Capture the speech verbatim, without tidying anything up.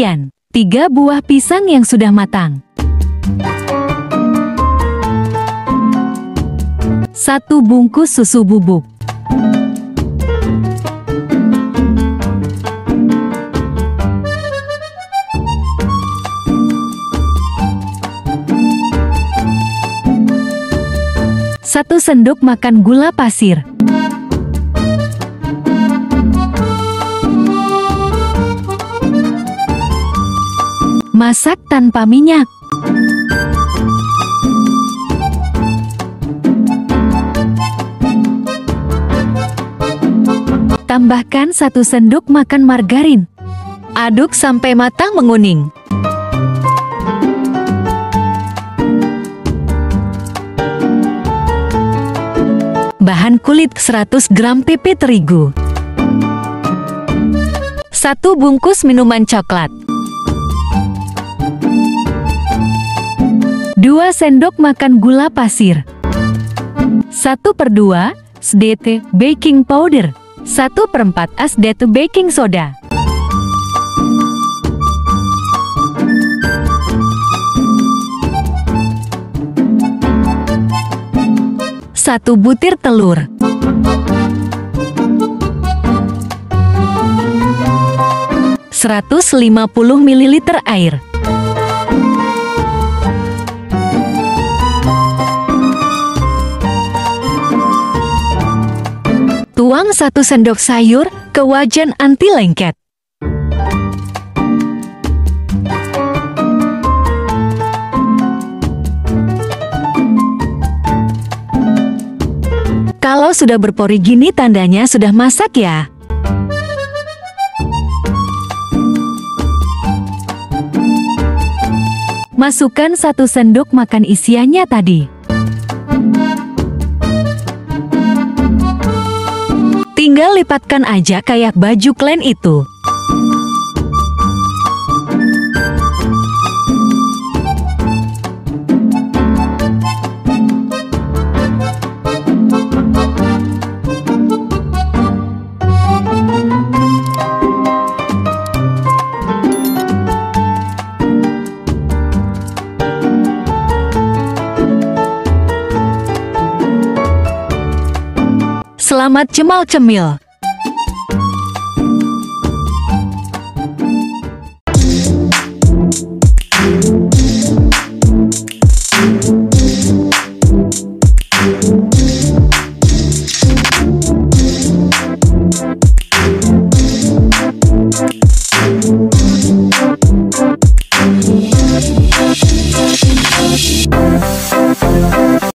Kemudian, tiga buah pisang yang sudah matang. Satu bungkus susu bubuk. Satu sendok makan gula pasir. Masak tanpa minyak. Tambahkan satu sendok makan margarin. Aduk sampai matang menguning. Bahan kulit seratus gram P P terigu. Satu bungkus minuman coklat. Dua sendok makan gula pasir, satu per dua sdt baking powder, satu per empat sdt baking soda. Satu butir telur. Seratus lima puluh mililiter air. Tuang satu sendok sayur ke wajan anti lengket. Kalau sudah berpori gini tandanya sudah masak ya. Masukkan satu sendok makan isiannya tadi. Tinggal lipatkan aja kayak baju klen itu. Selamat cemal-cemil.